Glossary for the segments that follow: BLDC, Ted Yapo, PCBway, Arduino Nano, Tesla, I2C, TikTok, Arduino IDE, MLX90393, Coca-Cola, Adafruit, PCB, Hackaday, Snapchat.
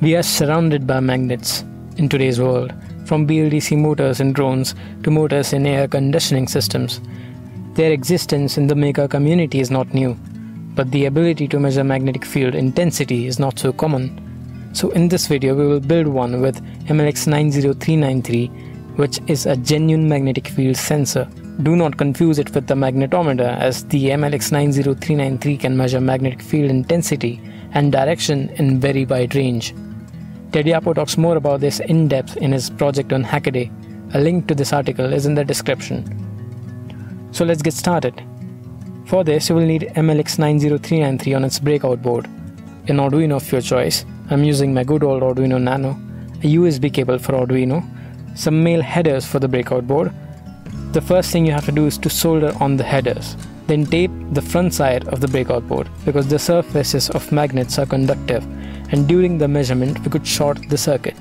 We are surrounded by magnets in today's world, from BLDC motors in drones to motors in air conditioning systems. Their existence in the maker community is not new, but the ability to measure magnetic field intensity is not so common. So in this video we will build one with MLX90393, which is a genuine magnetic field sensor. Do not confuse it with the magnetometer, as the MLX90393 can measure magnetic field intensity and direction in very wide range. Ted Yapo talks more about this in depth in his project on Hackaday. A link to this article is in the description. So let's get started. For this you will need MLX90393 on its breakout board, an Arduino of your choice. I'm using my good old Arduino Nano, a USB cable for Arduino, some male headers for the breakout board. The first thing you have to do is to solder on the headers. Then tape the front side of the breakout board, because the surfaces of magnets are conductive and during the measurement we could short the circuit.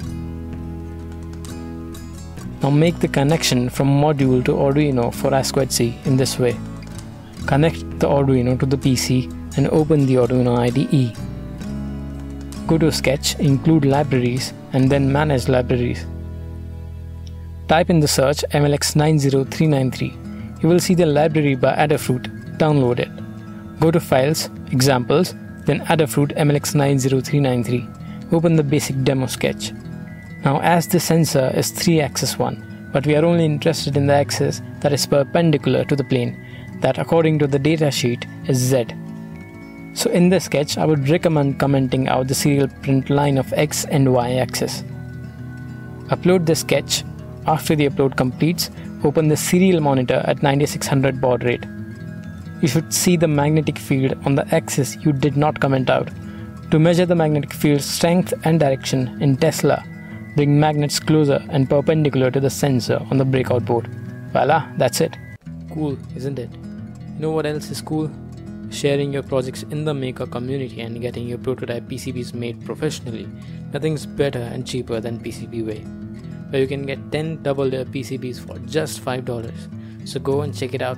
Now make the connection from module to Arduino for I2C in this way. Connect the Arduino to the PC and open the Arduino IDE. Go to Sketch, include libraries and then manage libraries. Type in the search MLX90393. You will see the library by Adafruit. Download it. Go to Files, Examples, then Adafruit MLX90393. Open the basic demo sketch. Now, as the sensor is 3-axis one, but we are only interested in the axis that is perpendicular to the plane, that according to the data sheet is Z. So in this sketch I would recommend commenting out the serial print line of X and Y axis. Upload the sketch. After the upload completes, open the serial monitor at 9600 baud rate. You should see the magnetic field on the axis you did not comment out. To measure the magnetic field strength and direction in Tesla, bring magnets closer and perpendicular to the sensor on the breakout board. Voila, that's it. Cool, isn't it? You know what else is cool? Sharing your projects in the maker community and getting your prototype PCBs made professionally. Nothing's better and cheaper than PCBway, where you can get 10 double-layer PCBs for just $5. So go and check it out.